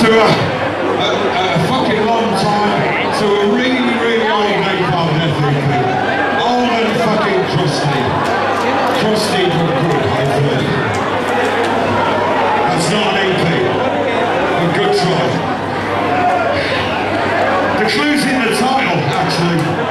to a fucking long time to a really, really old napalm ethic. Old and fucking crusty. Crusty but good, hopefully. That's not an EP. A good try. The clue's in the title, actually.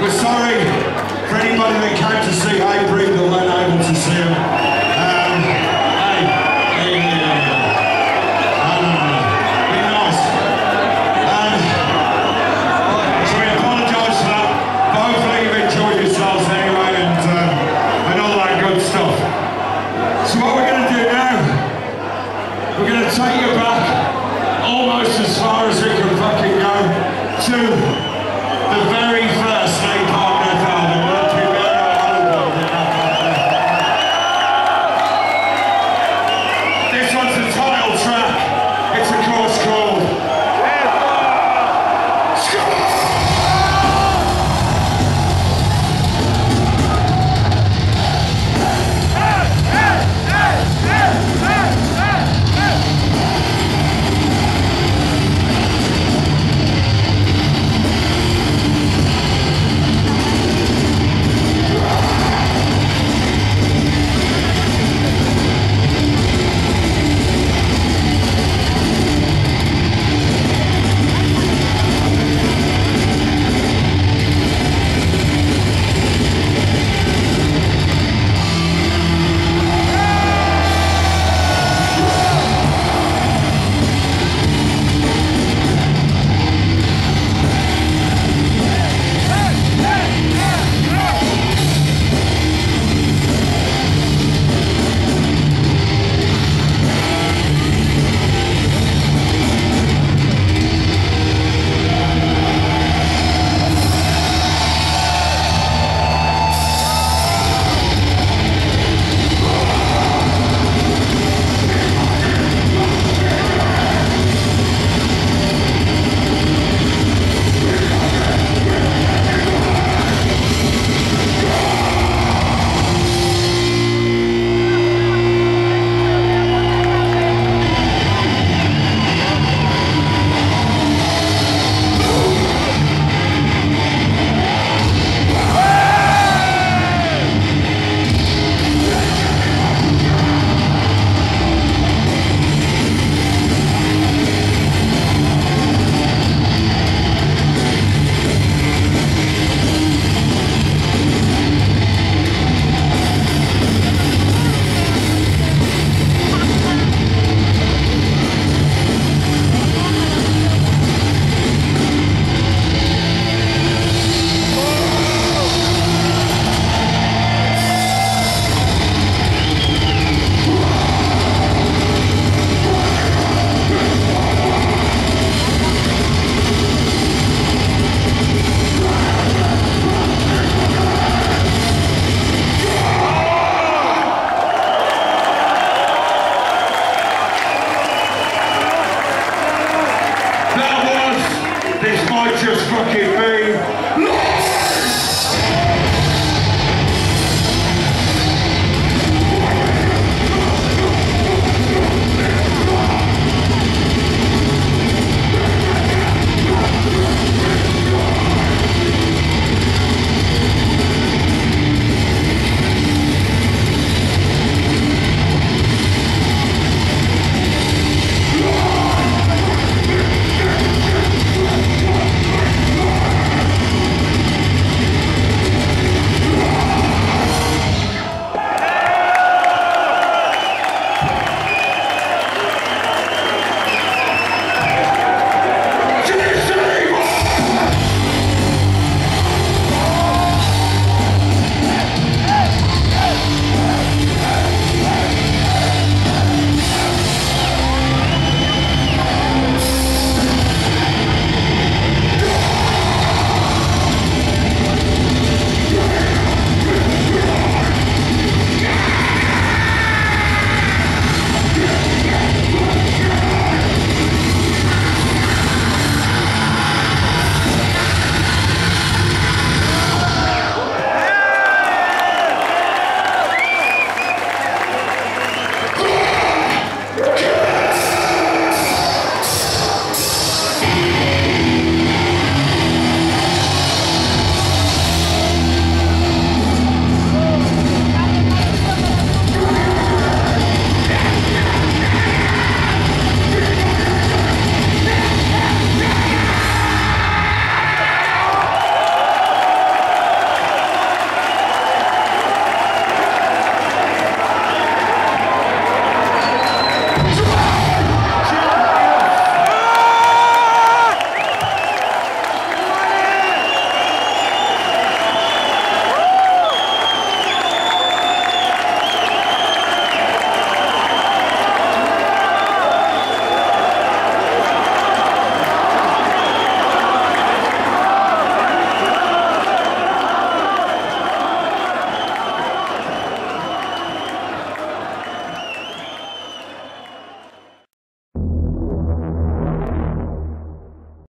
We're sorry for anybody that came to see us.